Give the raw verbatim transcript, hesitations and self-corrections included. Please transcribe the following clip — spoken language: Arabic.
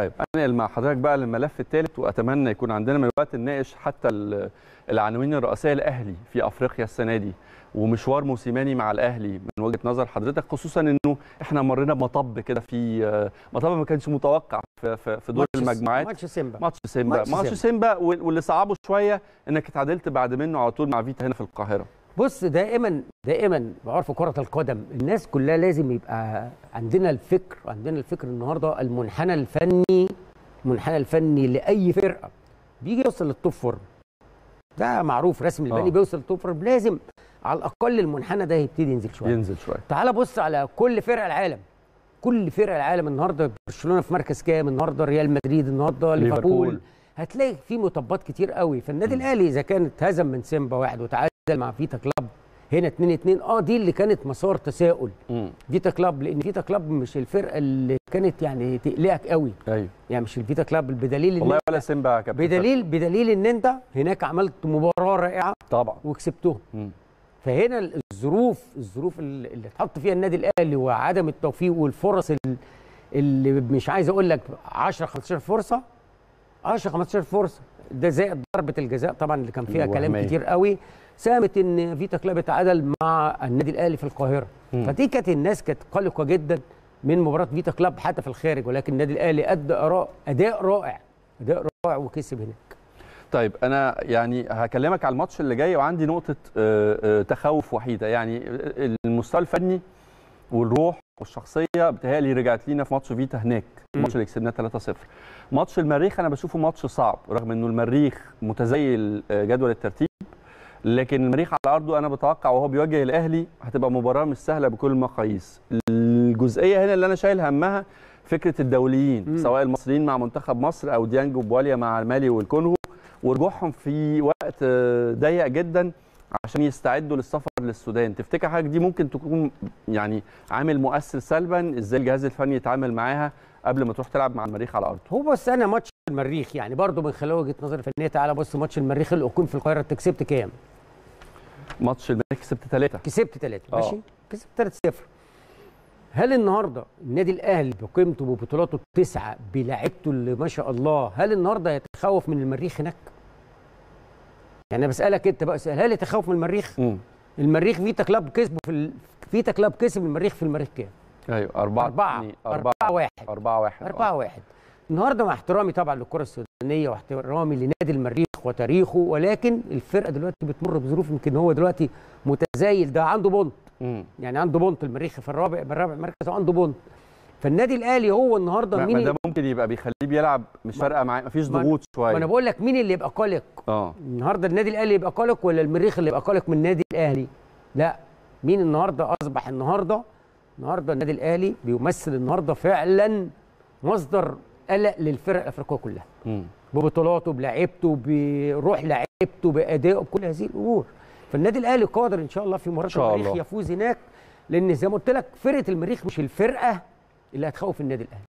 طيب انقل مع حضرتك بقى للملف الثالث، واتمنى يكون عندنا من الوقت نناقش حتى العناوين الرئيسيه الاهلي في افريقيا السنه دي ومشوار موسيماني مع الاهلي من وجهه نظر حضرتك، خصوصا انه احنا مرينا بمطب كده، في مطب ما كانش متوقع في دور المجموعات، ماتش سيمبا ماتش سيمبا ماتش سيمبا واللي صعبه شويه انك اتعادلت بعد منه على طول مع فيتا هنا في القاهره. بص، دائما دائما بعرف كرة القدم الناس كلها لازم يبقى عندنا الفكر، عندنا الفكر النهارده المنحنى الفني، المنحنى الفني لأي فرقة بيجي يوصل للتوب فور، ده معروف رسم البني بيوصل للتوب فور لازم على الأقل المنحنى ده يبتدي ينزل شوية ينزل شوية. تعال بص على كل فرق العالم، كل فرق العالم النهارده برشلونة في مركز كام، النهارده ريال مدريد، النهارده ليفربول، هتلاقي في مطبات كتير قوي. فالنادي الأهلي إذا كان اتهزم من سيمبا واحد وتعادل مع فيتا كلاب هنا اتنين اتنين، اه دي اللي كانت مسار تساؤل مم. فيتا كلاب، لان فيتا كلاب مش الفرقه اللي كانت يعني تقلقك قوي، ايوه يعني مش الفيتا كلاب بدليل والله ولا سيمبا يا كابتن، بدليل بدليل ان انت هناك عملت مباراه رائعه طبعا وكسبتهم. مم. فهنا الظروف الظروف اللي اتحط فيها النادي الاهلي وعدم التوفيق والفرص اللي مش عايز اقول لك عشرة خمستاشر فرصه، عشرة خمستاشر فرصه ده زائد ضربه الجزاء طبعا اللي كان فيها كلام مي. كتير قوي، ساهمت ان فيتا كلاب اتعادل مع النادي الاهلي في القاهره. م. فدي كانت الناس كانت قلقه جدا من مباراه فيتا كلاب حتى في الخارج، ولكن النادي الاهلي ادى اداء رائع، اداء رائع وكسب هناك. طيب انا يعني هكلمك على الماتش اللي جاي، وعندي نقطه تخوف وحيده، يعني المستوى الفني والروح والشخصيه بتهيألي رجعت لينا في ماتش فيتا هناك، الماتش اللي كسبناه ثلاثة صفر. ماتش المريخ انا بشوفه ماتش صعب، رغم انه المريخ متزيل جدول الترتيب، لكن المريخ على ارضه انا بتوقع وهو بيواجه الاهلي هتبقى مباراه مش سهله بكل المقاييس. الجزئيه هنا اللي انا شايل همها فكره الدوليين، مم. سواء المصريين مع منتخب مصر او ديانج وبواليا مع المالي والكونغو، ورجوعهم في وقت ضيق جدا عشان يستعدوا للسفر للسودان. تفتكر حاجه دي ممكن تكون يعني عامل مؤثر سلبا؟ ازاي الجهاز الفني يتعامل معاها قبل ما تروح تلعب مع المريخ على ارضه؟ هو بس انا ماتش المريخ يعني برضه من خلال وجهه نظر فنيه، تعالى بص ماتش المريخ الاكون في القاهره انت كسبت كام؟ ماتش المريخ كسبت ثلاثة، كسبت ثلاثة ماشي، كسبت ثلاثة صفر. هل النهارده النادي الاهلي بقيمته وبطولاته التسعه بلاعبته اللي ما شاء الله، هل النهارده هيتخوف من المريخ هناك؟ يعني انا بسالك انت بقى سؤال، هل يتخوف من المريخ؟ م. المريخ فيتا كلاب كسبه في ال... فيتا كلاب كسب المريخ في المريخ كام؟ ايوه أربعة أربعة واحد أربعة واحد أربعة واحد. النهارده مع احترامي طبعا للكره السودانيه واحترامي لنادي المريخ وتاريخه، ولكن الفرقه دلوقتي بتمر بظروف، يمكن هو دلوقتي متزايل، ده عنده بونت، يعني عنده بونت المريخ في الرابع بالرابع مركز وعنده بونت. فالنادي الاهلي هو النهارده مين ده ممكن يبقى بيخليه بيلعب مش فارقه معاه، مفيش ضغوط شويه. ما انا بقول لك مين اللي يبقى قلق؟ اه النهارده النادي الاهلي يبقى قلق ولا المريخ اللي يبقى قلق من النادي الاهلي؟ لا، مين النهارده اصبح النهارده النهارده النادي الاهلي بيمثل النهارده فعلا مصدر قلق للفرق الافريقيه كلها. م. ببطولاته بلاعيبته بروح لاعيبته بادائه بكل هذه الامور. فالنادي الاهلي قادر ان شاء الله في مباراه المريخ يفوز هناك، لان زي ما قلت لك فرقه المريخ مش الفرقه اللي هتخوف النادي الاهلي.